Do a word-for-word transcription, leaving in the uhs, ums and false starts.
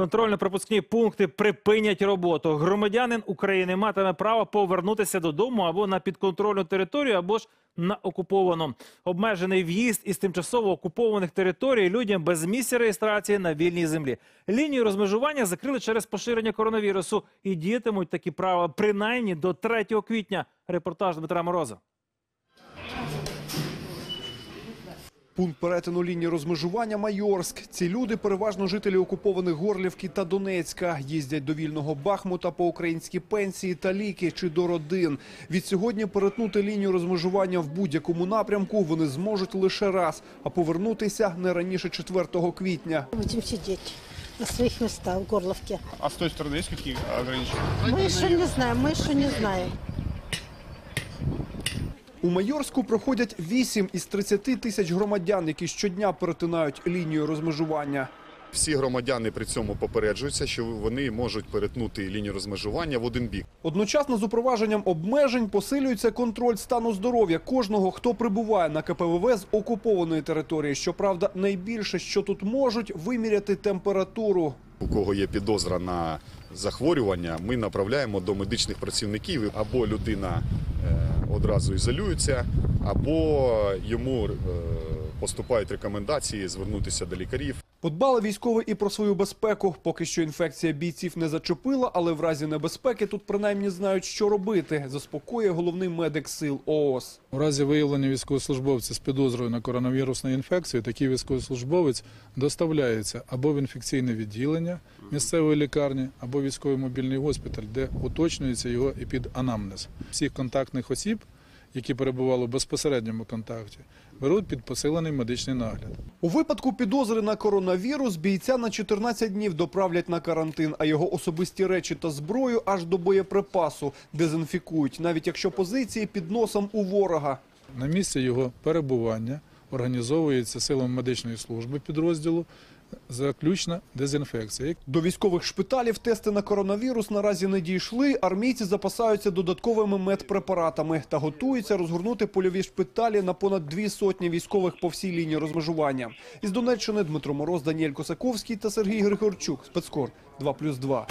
контрольно-пропускні пункти припинять роботу. Громадянин України матиме право повернутися додому або на підконтрольну територію, або ж на окуповану. Обмежений в'їзд із тимчасово окупованих територій людям без місця реєстрації на вільній землі. Лінію розмежування закрили через поширення коронавірусу. І діятимуть такі правила принаймні до третього квітня. Репортаж Дмитра Мороза. Пункт перетину лінії розмежування – Майорськ. Ці люди – переважно жителі окупованих Горлівки та Донецька. Їздять до вільного Бахмута по українські пенсії та ліки чи до родин. Відсьогодні перетнути лінію розмежування в будь-якому напрямку вони зможуть лише раз, а повернутися не раніше четвертого квітня. Будемо сидіти на своїх містах в Горлівці. А з тієї сторони є якісь обмеження? Ми ще не знаємо, ми ще не знаємо. У Майорську проходять вісім із тридцяти тисяч громадян, які щодня перетинають лінію розмежування. Всі громадяни при цьому попереджуються, що вони можуть перетнути лінію розмежування в один бік. Одночасно з упровадженням обмежень посилюється контроль стану здоров'я кожного, хто прибуває на КПВВ з окупованої території. Щоправда, найбільше, що тут можуть, виміряти температуру. У кого є підозра на захворювання, ми направляємо до медичних працівників, або людина одразу ізолюється, або йому поступають рекомендації звернутися до лікарів. Подбали військові і про свою безпеку. Поки що інфекція бійців не зачепила, але в разі небезпеки тут принаймні знають, що робити, заспокоює головний медик сил ООС. У разі виявлення військовослужбовця з підозрою на коронавірусну інфекцію, такий військовослужбовець доставляється або в інфекційне відділення місцевої лікарні, або військовий мобільний госпіталь, де уточнюється його епіданамнез. Всіх контактних осіб, які перебували в безпосередньому контакті, беруть під посилений медичний нагляд. У випадку підозри на коронавірус бійця на чотирнадцять днів доправлять на карантин, а його особисті речі та зброю аж до боєприпасу дезінфікують, навіть якщо позиції під носом у ворога. На місці його перебування організовується силами медичної служби підрозділу заключна дезінфекція. До військових шпиталів тести на коронавірус наразі не дійшли. Армійці запасаються додатковими медпрепаратами та готуються розгорнути польові шпиталі на понад дві сотні військових по всій лінії розмежування. Із Донеччини Дмитро Мороз, Даніель Косаковський та Сергій Григорчук. СПЕЦКОР два плюс два.